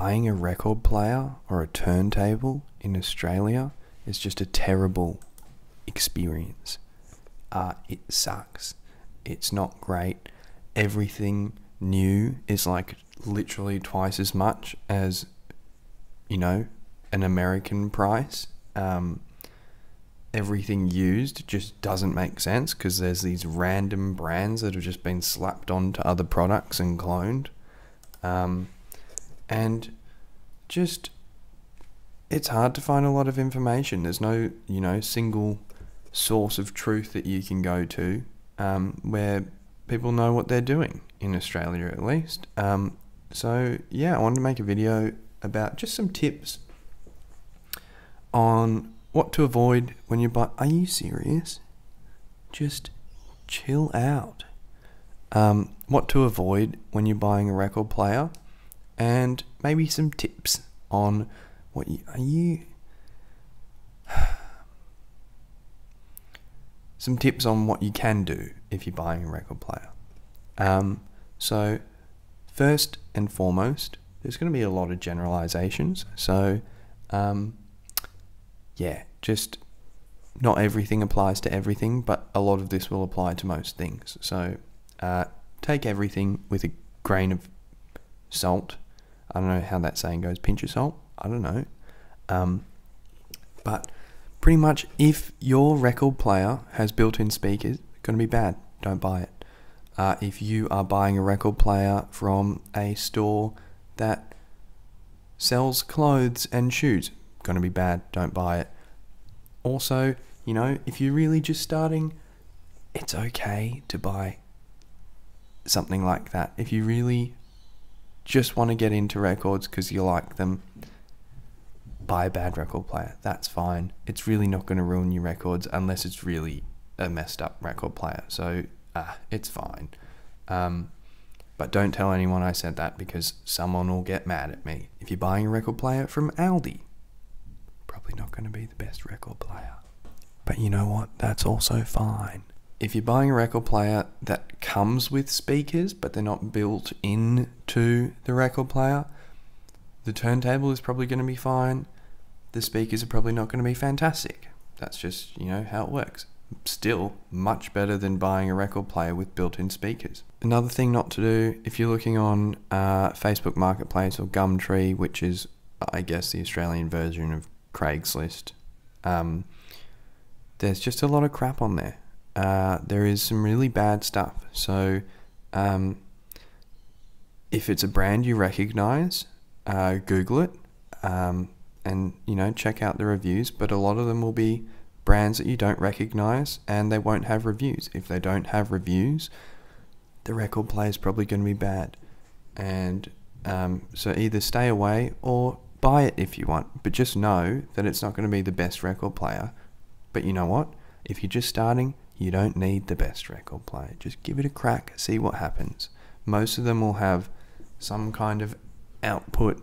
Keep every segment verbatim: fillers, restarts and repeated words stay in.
buying a record player or a turntable in Australia is just a terrible experience. Uh, it sucks. It's not great. Everything new is like literally twice as much as, you know, an American price. Um, everything used just doesn't make sense because there's these random brands that have just been slapped onto other products and cloned. Um, and just, it's hard to find a lot of information. There's no, you know, single source of truth that you can go to um, where people know what they're doing, in Australia at least. Um, so yeah, I wanted to make a video about just some tips on what to avoid when you buy. Are you serious? Just chill out. Um, what to avoid when you're buying a record player, and maybe some tips on what you, are you, some tips on what you can do if you're buying a record player. Um, so first and foremost, there's going to be a lot of generalizations. So, um, yeah, just not everything applies to everything, but a lot of this will apply to most things. So, uh, take everything with a grain of salt. I don't know how that saying goes, pinch of salt. I don't know. Um, but pretty much if your record player has built-in speakers, it's going to be bad. Don't buy it. Uh, if you are buying a record player from a store that sells clothes and shoes, going to be bad. Don't buy it. Also, you know, if you're really just starting, it's okay to buy something like that. If you really just want to get into records because you like them, buy a bad record player. That's fine. It's really not going to ruin your records unless it's really a messed up record player. So uh, it's fine. Um, but don't tell anyone I said that because someone will get mad at me. If you're buying a record player from Aldi, probably not going to be the best record player. But you know what? That's also fine. If you're buying a record player that comes with speakers, but they're not built into the record player, the turntable is probably going to be fine. The speakers are probably not going to be fantastic. That's just, you know, how it works. Still, much better than buying a record player with built-in speakers. Another thing not to do, if you're looking on uh, Facebook Marketplace or Gumtree, which is, I guess, the Australian version of Craigslist, um, there's just a lot of crap on there. Uh, there is some really bad stuff. So um, if it's a brand you recognize, uh, Google it um, and, you know, check out the reviews. But a lot of them will be brands that you don't recognize and they won't have reviews. If they don't have reviews, the record player is probably going to be bad. And um, so either stay away or buy it if you want. But just know that it's not going to be the best record player. But you know what? If you're just starting, you don't need the best record player. Just give it a crack, see what happens. Most of them will have some kind of output,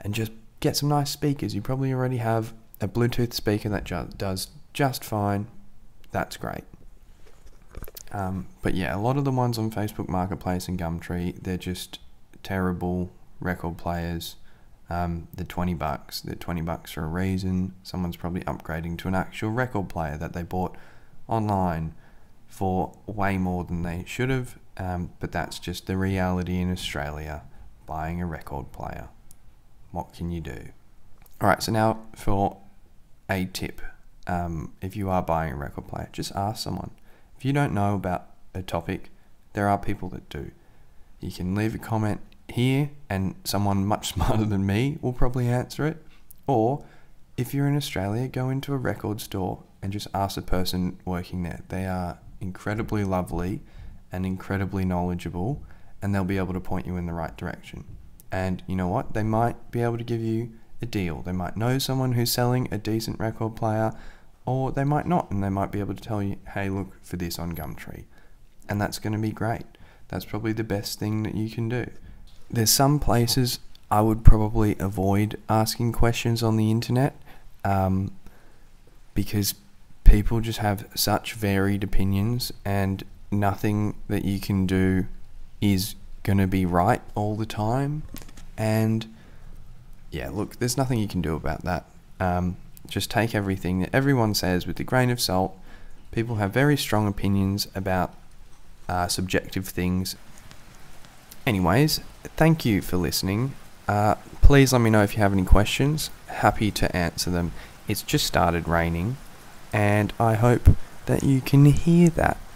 and just get some nice speakers. You probably already have a Bluetooth speaker that just does just fine. That's great. Um, but yeah, a lot of the ones on Facebook Marketplace and Gumtree, they're just terrible record players. Um, the twenty bucks, the twenty bucks for a reason. Someone's probably upgrading to an actual record player that they bought online for way more than they should have. Um, but that's just the reality in Australia, buying a record player. What can you do? All right, so now for a tip. Um, if you are buying a record player, just ask someone. If you don't know about a topic, there are people that do. You can leave a comment here and someone much smarter than me will probably answer it. Or if you're in Australia, go into a record store and just ask the person working there. They are incredibly lovely and incredibly knowledgeable, and they'll be able to point you in the right direction. And you know what? They might be able to give you a deal. They might know someone who's selling a decent record player, or they might not, and they might be able to tell you, hey, look for this on Gumtree. And that's going to be great. That's probably the best thing that you can do. There's some places I would probably avoid asking questions on the internet um, because people just have such varied opinions, and nothing that you can do is going to be right all the time. And yeah, look, there's nothing you can do about that. Um, just take everything that everyone says with a grain of salt. People have very strong opinions about uh, subjective things. Anyways, thank you for listening. Uh, please let me know if you have any questions. Happy to answer them. It's just started raining, and I hope that you can hear that.